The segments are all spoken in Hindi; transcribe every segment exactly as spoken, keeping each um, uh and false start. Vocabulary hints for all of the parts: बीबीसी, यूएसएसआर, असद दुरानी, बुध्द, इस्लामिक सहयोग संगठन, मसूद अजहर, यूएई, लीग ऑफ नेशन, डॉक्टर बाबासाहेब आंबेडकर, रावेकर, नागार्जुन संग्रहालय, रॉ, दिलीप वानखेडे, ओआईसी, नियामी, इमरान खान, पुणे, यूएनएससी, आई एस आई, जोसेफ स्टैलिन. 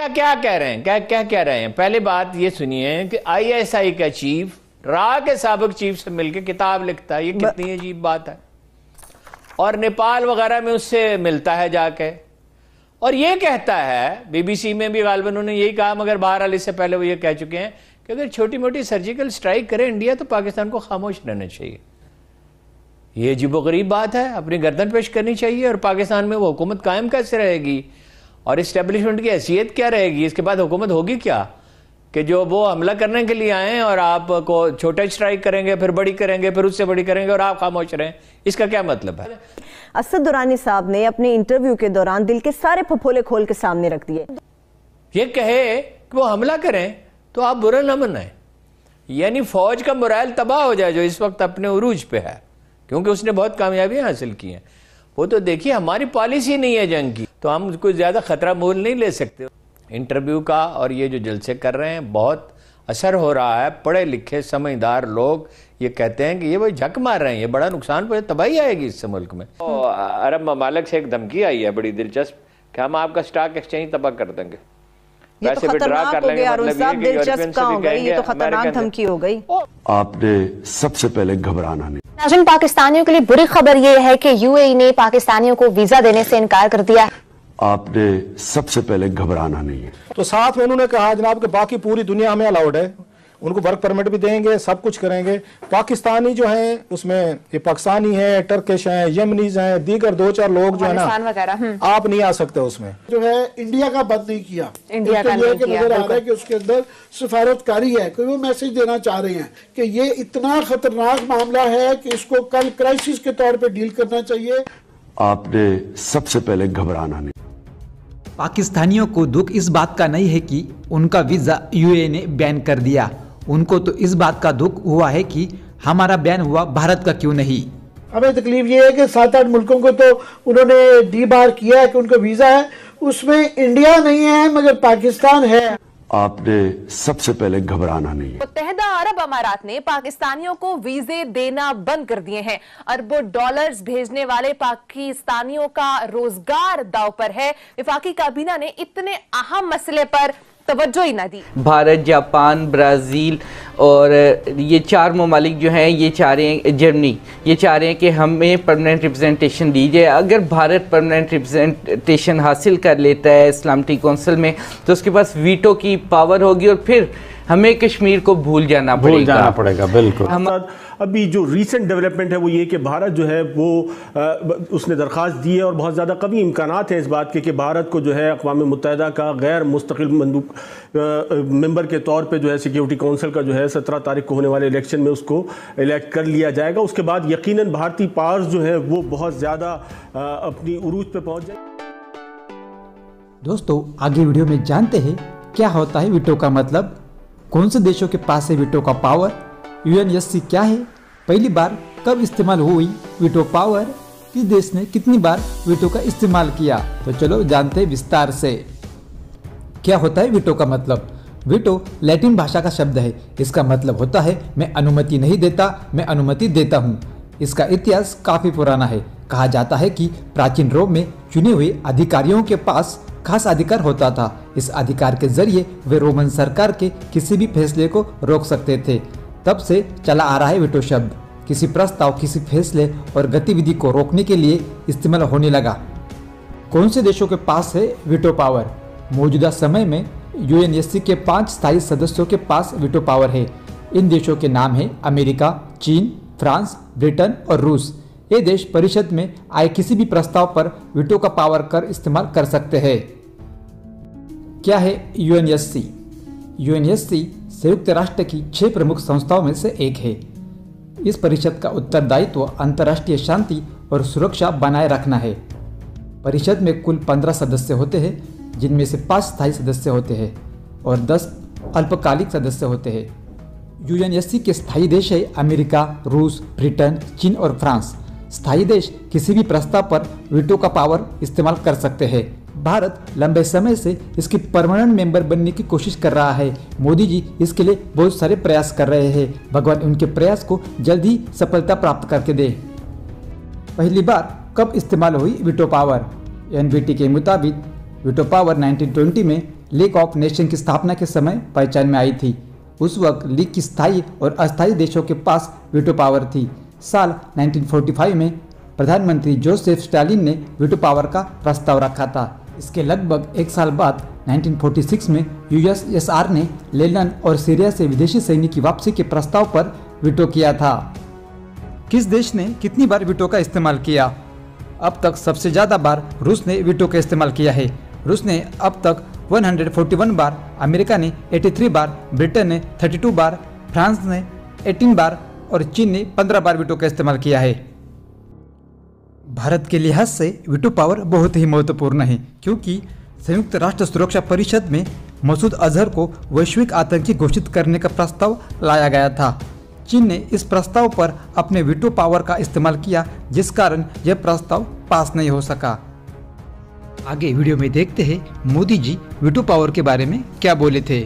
क्या क्या कह रहे हैं, क्या क्या कह रहे हैं। पहले बात ये सुनिए कि आई एस आई का चीफ रॉ के साबिक चीफ से मिलकर किताब लिखता है, ये कितनी अजीब बात है। और नेपाल वगैरह में उससे मिलता है जाके, और ये कहता है, बीबीसी में भी गालिबा उन्होंने यही कहा, मगर बहरहाल इससे पहले वो ये कह चुके हैं कि अगर छोटी मोटी सर्जिकल स्ट्राइक करे इंडिया तो पाकिस्तान को खामोश रहना चाहिए। ये अजीबोगरीब बात है, अपनी गर्दन पेश करनी चाहिए। और पाकिस्तान में वो हुकूमत कायम कैसे रहेगी और इस्टेब्लिशमेंट की हैसियत क्या रहेगी, इसके बाद हुकूमत होगी क्या कि जो वो हमला करने के लिए आएँ और आपको छोटा स्ट्राइक करेंगे, फिर बड़ी करेंगे, फिर उससे बड़ी करेंगे और आप खामोश रहें, इसका क्या मतलब है। असद दुरानी साहब ने अपने इंटरव्यू के दौरान दिल के सारे फफोले खोल के सामने रख दिए। ये कहे कि वो हमला करें तो आप बुरा न मनाएं, यानी फौज का मोरल तबाह हो जाए जो इस वक्त अपने उरूज पे है, क्योंकि उसने बहुत कामयाबियां हासिल की हैं। वो तो देखिए हमारी पॉलिसी नहीं है जंग की, तो हम कुछ ज़्यादा खतरा मोल नहीं ले सकते। इंटरव्यू का और ये जो जलसे कर रहे हैं बहुत असर हो रहा है। पढ़े लिखे समझदार लोग ये कहते हैं कि ये भाई झक मार रहे हैं, ये बड़ा नुकसान पर तबाही आएगी इससे मुल्क में। तो अरब ममालिक से एक धमकी आई है बड़ी दिलचस्प कि हम आपका स्टॉक एक्सचेंज तबाह कर देंगे, वैसे विड्रॉ कर लेंगे, मतलब यूरोपियन से भी कहेंगे। ये तो खतरनाक धमकी हो गई, आपने सबसे पहले घबराना नहीं। नाज़रीन, पाकिस्तानियों के लिए बुरी खबर ये है कि यूएई ने पाकिस्तानियों को वीजा देने से इनकार कर दिया। आपने सबसे पहले घबराना नहीं है। तो साथ में उन्होंने कहा जनाब के बाकी पूरी दुनिया में अलाउड है, उनको वर्क परमिट भी देंगे, सब कुछ करेंगे। पाकिस्तानी जो हैं उसमें ये पाकिस्तानी हैं, टर्किश हैं, यमनीज हैं, दीगर दो चार लोग जो है ना, आप नहीं आ सकते उसमें। जो है इंडिया का बंद नहीं किया, इंडिया का नहीं किया, नजर आ रहा है कि उसके अंदर सफारतकारी है। कोई वो मैसेज देना चाह रहे हैं कि ये इतना खतरनाक मामला है कि इसको कल क्राइसिस के तौर पर डील करना चाहिए। आपने सबसे पहले घबराना नहीं। पाकिस्तानियों को दुख इस बात का नहीं है कि उनका वीज़ा यूएई ने बैन कर दिया, उनको तो इस बात का दुख हुआ है कि हमारा बैन हुआ, भारत का क्यों नहीं। हमें तकलीफ ये है कि सात आठ मुल्कों को तो उन्होंने डी बार किया है कि उनको वीज़ा है, उसमें इंडिया नहीं है मगर पाकिस्तान है। आपने सबसे पहले घबराना नहीं है। मुत्तहदा अरब अमारात ने पाकिस्तानियों को वीजे देना बंद कर दिए हैं। अरबों डॉलर्स भेजने वाले पाकिस्तानियों का रोजगार दांव पर है। वफाकी काबीना ने इतने अहम मसले पर तवज्जो ही ना दी। भारत, जापान, ब्राज़ील और ये चार ममालिक जो हैं, ये चाह रहे हैं, जर्मनी, ये चाह रहे हैं कि हमें परमानेंट रिप्रेजेंटेशन दीजिए। अगर भारत परमानेंट रिप्रेजेंटेशन हासिल कर लेता है इस्लामिटी काउंसिल में तो उसके पास वीटो की पावर होगी और फिर हमें कश्मीर को भूल जाना भूल पड़ेगा। जाना पड़ेगा बिल्कुल। हम अभी जो रीसेंट डेवलपमेंट है वो ये कि भारत जो है वो आ, उसने दरख्वास्त दी है और बहुत ज़्यादा कभी इम्कानात हैं इस बात के कि भारत को जो है अक़वाम मुत्तहदा का गैर मुस्तकिल मेंबर के तौर पे जो है सिक्योरिटी काउंसिल का जो है सत्रह तारीख को होने वाले इलेक्शन में उसको इलेक्ट कर लिया जाएगा। उसके बाद यकीनन भारतीय पावर्स जो है वो बहुत ज़्यादा अपनी उरूज पर पहुँच जाएगी। दोस्तों, आगे वीडियो में जानते हैं क्या होता है वीटो का मतलब, कौन से देशों के पास है वीटो का पावर, यूएनएससी क्या है, पहली बार कब इस्तेमाल हुई वीटो पावर, किस देश ने कितनी बार वीटो का इस्तेमाल किया। तो चलो जानते हैं विस्तार से क्या होता है वीटो का मतलब। वीटो लैटिन भाषा का शब्द है, इसका मतलब होता है मैं अनुमति नहीं देता, मैं अनुमति देता हूँ। इसका इतिहास काफ़ी पुराना है। कहा जाता है कि प्राचीन रोम में चुने हुए अधिकारियों के पास खास अधिकार होता था। इस अधिकार के जरिए वे रोमन सरकार के किसी भी फैसले को रोक सकते थे। तब से चला आ रहा है वीटो शब्द। किसी प्रस्ताव, किसी फैसले और गतिविधि को रोकने के लिए इस्तेमाल होने लगा। कौन से देशों के पास है वीटो पावर। मौजूदा समय में यूएनएससी के पांच स्थायी सदस्यों के पास वीटो पावर है। इन देशों के नाम है अमेरिका, चीन, फ्रांस, ब्रिटेन और रूस। ये देश परिषद में आए किसी भी प्रस्ताव पर वीटो का पावर कर इस्तेमाल कर सकते हैं। क्या है यूएनएससी। यूएनएससी संयुक्त राष्ट्र की छह प्रमुख संस्थाओं में से एक है। इस परिषद का उत्तरदायित्व अंतर्राष्ट्रीय शांति और सुरक्षा बनाए रखना है। परिषद में कुल पंद्रह सदस्य होते हैं, जिनमें से पाँच स्थायी सदस्य होते हैं और दस अल्पकालिक सदस्य होते हैं। यूएनएससी के स्थायी देश है अमेरिका, रूस, ब्रिटेन, चीन और फ्रांस। स्थायी देश किसी भी प्रस्ताव पर वीटो का पावर इस्तेमाल कर सकते हैं। भारत लंबे समय से इसकी परमानेंट मेंबर बनने की कोशिश कर रहा है। मोदी जी इसके लिए बहुत सारे प्रयास कर रहे हैं। भगवान उनके प्रयास को जल्द ही सफलता प्राप्त करके दे। पहली बार कब इस्तेमाल हुई वीटो पावर। एनबीटी के मुताबिक वीटो पावर नाइनटीन ट्वेंटी में लीग ऑफ नेशन की स्थापना के समय पहचान में आई थी। उस वक्त लीग की स्थायी और अस्थायी देशों के पास वीटो पावर थी। साल उन्नीस सौ पैंतालीस में प्रधानमंत्री जोसेफ स्टैलिन ने वीटो पावर का प्रस्ताव रखा था। इसके लगभग एक साल बाद उन्नीस सौ छियालीस में यूएसएसआर ने लेबनान और सीरिया से विदेशी सैनिक की वापसी के प्रस्ताव पर वीटो किया था। किस देश ने कितनी बार वीटो का इस्तेमाल किया? अब तक सबसे ज़्यादा बार रूस ने वीटो का इस्तेमाल किया है। रूस ने अब तक एक सौ इकतालीस बार, अमेरिका ने तिरासी बार, ब्रिटेन ने बत्तीस बार, फ्रांस ने अठारह बार और चीन ने पंद्रह बार वीटो का इस्तेमाल किया है। भारत के लिहाज से वीटो पावर बहुत ही महत्वपूर्ण है, क्योंकि संयुक्त राष्ट्र सुरक्षा परिषद में मसूद अजहर को वैश्विक आतंकी घोषित करने का प्रस्ताव लाया गया था। चीन ने इस प्रस्ताव पर अपने वीटो पावर का इस्तेमाल किया, जिस कारण यह प्रस्ताव पास नहीं हो सका। आगे वीडियो में देखते हैं मोदी जी वीटो पावर के बारे में क्या बोले थे।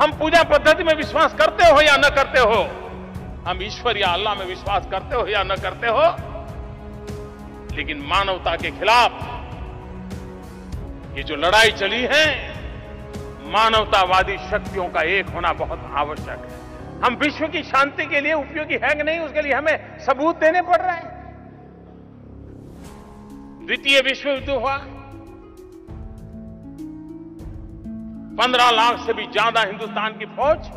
हम पूजा पद्धति में विश्वास करते हो या न करते हो, हम ईश्वर या अल्लाह में विश्वास करते हो या न करते हो, लेकिन मानवता के खिलाफ ये जो लड़ाई चली है, मानवतावादी शक्तियों का एक होना बहुत आवश्यक है। हम विश्व की शांति के लिए उपयोगी हैं कि नहीं, उसके लिए हमें सबूत देने पड़ रहे हैं। द्वितीय विश्व युद्ध हुआ, पंद्रह लाख से भी ज्यादा हिंदुस्तान की फौज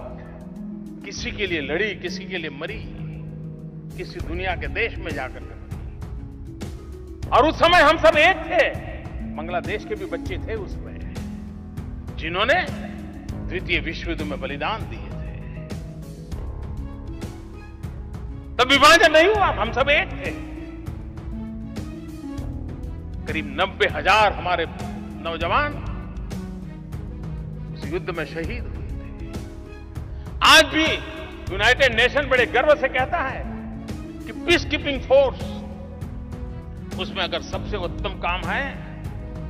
किसी के लिए लड़ी, किसी के लिए मरी, किसी दुनिया के देश में जाकर लड़ी। और उस समय हम सब एक थे, बांग्लादेश के भी बच्चे थे उसमें, जिन्होंने द्वितीय विश्व युद्ध में बलिदान दिए। तब विभाजन नहीं हुआ, हम सब एक थे। करीब नब्बे हजार हमारे नौजवान उस युद्ध में शहीद हुए थे। आज भी यूनाइटेड नेशन बड़े गर्व से कहता है कि पीस कीपिंग फोर्स, उसमें अगर सबसे उत्तम काम है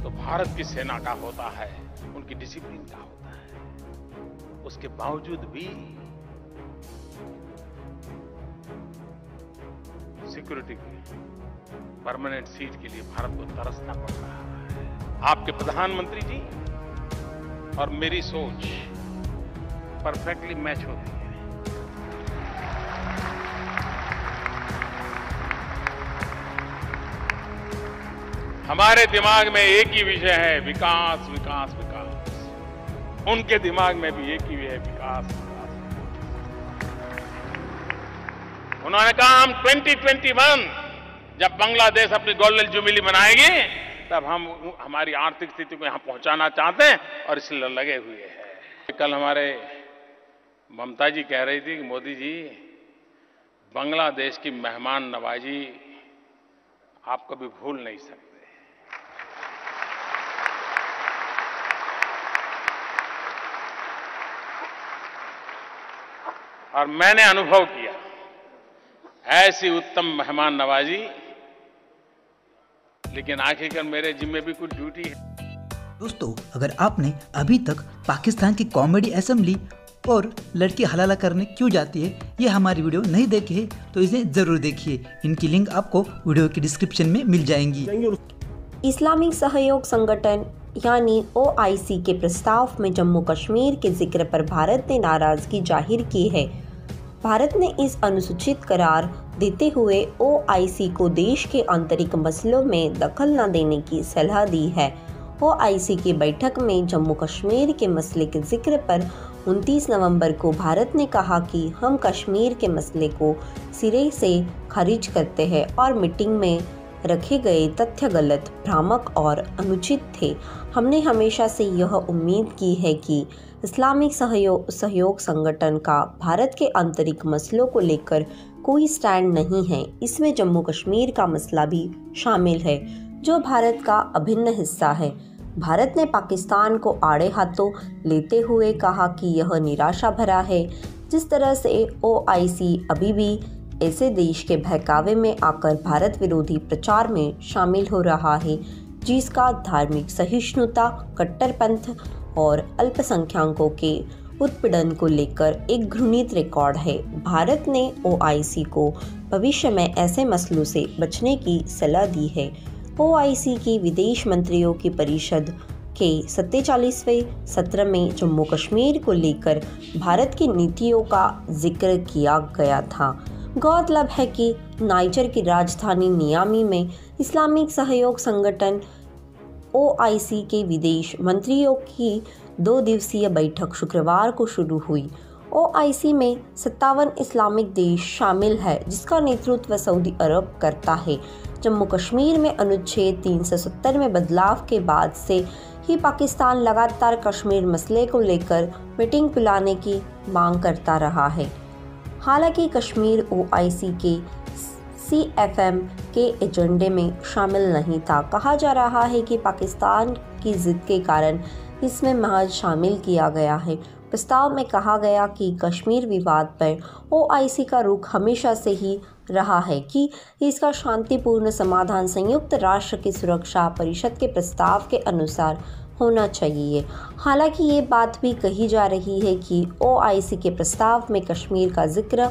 तो भारत की सेना का होता है, उनकी डिसिप्लिन का होता है। उसके बावजूद भी सिक्योरिटी परमानेंट सीट के लिए भारत को तरसना पड़ रहा है। आपके प्रधानमंत्री जी और मेरी सोच परफेक्टली मैच होती है। हमारे दिमाग में एक ही विषय है, विकास विकास विकास। उनके दिमाग में भी एक ही है, विकास। उन्होंने कहा हम दो हज़ार इक्कीस जब बांग्लादेश अपनी गोल्डन जुबिली मनाएगी तब हम हमारी आर्थिक स्थिति को यहां पहुंचाना चाहते हैं और इसलिए लगे हुए हैं। कल हमारे ममता जी कह रही थी कि मोदी जी बांग्लादेश की मेहमान नवाजी आप कभी भूल नहीं सकते। और मैंने अनुभव किया, ऐसी उत्तम मेहमान नवाजी। लेकिन आखिरकार मेरे जिम्मे भी कुछ ड्यूटी है। दोस्तों, अगर आपने अभी तक पाकिस्तान की कॉमेडी असेंबली और लड़की हलाला करने क्यों जाती है ये हमारी वीडियो नहीं देखी है तो इसे जरूर देखिए। इनकी लिंक आपको वीडियो के डिस्क्रिप्शन में मिल जाएंगी। इस्लामिक सहयोग संगठन यानी ओआईसी के प्रस्ताव में जम्मू कश्मीर के जिक्र पर भारत ने नाराजगी जाहिर की है। भारत ने इस अनुसूचित करार देते हुए ओआईसी को देश के आंतरिक मसलों में दखल न देने की सलाह दी है। ओआईसी की बैठक में जम्मू कश्मीर के मसले के जिक्र पर उनतीस नवंबर को भारत ने कहा कि हम कश्मीर के मसले को सिरे से खारिज करते हैं और मीटिंग में रखे गए तथ्य गलत, भ्रामक और अनुचित थे। हमने हमेशा से यह उम्मीद की है कि इस्लामिक सहयोग सहयोग संगठन का भारत के आंतरिक मसलों को लेकर कोई स्टैंड नहीं है। इसमें जम्मू कश्मीर का मसला भी शामिल है, जो भारत का अभिन्न हिस्सा है। भारत ने पाकिस्तान को आड़े हाथों लेते हुए कहा कि यह निराशा भरा है। जिस तरह से ओआईसी अभी भी ऐसे देश के बहकावे में आकर भारत विरोधी प्रचार में शामिल हो रहा है, जिसका धार्मिक सहिष्णुता, कट्टरपंथ और अल्पसंख्यकों के उत्पीड़न को लेकर एक घृणित रिकॉर्ड है। भारत ने ओआईसी को भविष्य में ऐसे मसलों से बचने की सलाह दी है। ओआईसी की विदेश मंत्रियों की परिषद के सैंतालीसवें सत्र में जम्मू कश्मीर को लेकर भारत की नीतियों का जिक्र किया गया था। गौरतलब है कि नाइजर की राजधानी नियामी में इस्लामिक सहयोग संगठन ओ आई सी के विदेश मंत्रियों की दो दिवसीय बैठक शुक्रवार को शुरू हुई। ओ आई सी में सत्तावन इस्लामिक देश शामिल है, जिसका नेतृत्व सऊदी अरब करता है। जम्मू कश्मीर में अनुच्छेद तीन सौ सत्तर में बदलाव के बाद से ही पाकिस्तान लगातार कश्मीर मसले को लेकर मीटिंग बुलाने की मांग करता रहा है। हालांकि कश्मीर ओ आई सी के सी एफ एम के एजेंडे में शामिल नहीं था। कहा जा रहा है कि पाकिस्तान की जिद के कारण इसमें महज शामिल किया गया है। प्रस्ताव में कहा गया कि कश्मीर विवाद पर ओ आई सी का रुख हमेशा से ही रहा है कि इसका शांतिपूर्ण समाधान संयुक्त राष्ट्र की सुरक्षा परिषद के प्रस्ताव के अनुसार होना चाहिए। हालांकि ये बात भी कही जा रही है कि ओ आई सी के प्रस्ताव में कश्मीर का जिक्र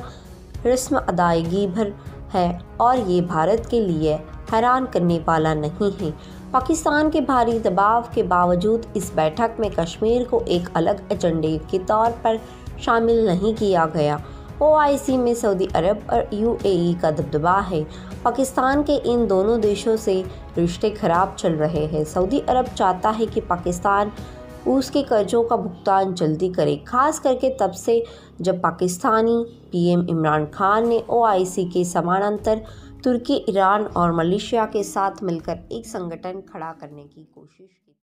रस्म अदायगी भर है और ये भारत के लिए हैरान करने वाला नहीं है। पाकिस्तान के भारी दबाव के बावजूद इस बैठक में कश्मीर को एक अलग एजेंडे के तौर पर शामिल नहीं किया गया। ओ आई सी में सऊदी अरब और यू ए ई का दबदबा है। पाकिस्तान के इन दोनों देशों से रिश्ते खराब चल रहे हैं। सऊदी अरब चाहता है कि पाकिस्तान उसके कर्जों का भुगतान जल्दी करे, खास करके तब से जब पाकिस्तानी पी एम इमरान खान ने ओ आई सी के समानांतर तुर्की, ईरान और मलेशिया के साथ मिलकर एक संगठन खड़ा करने की कोशिश की।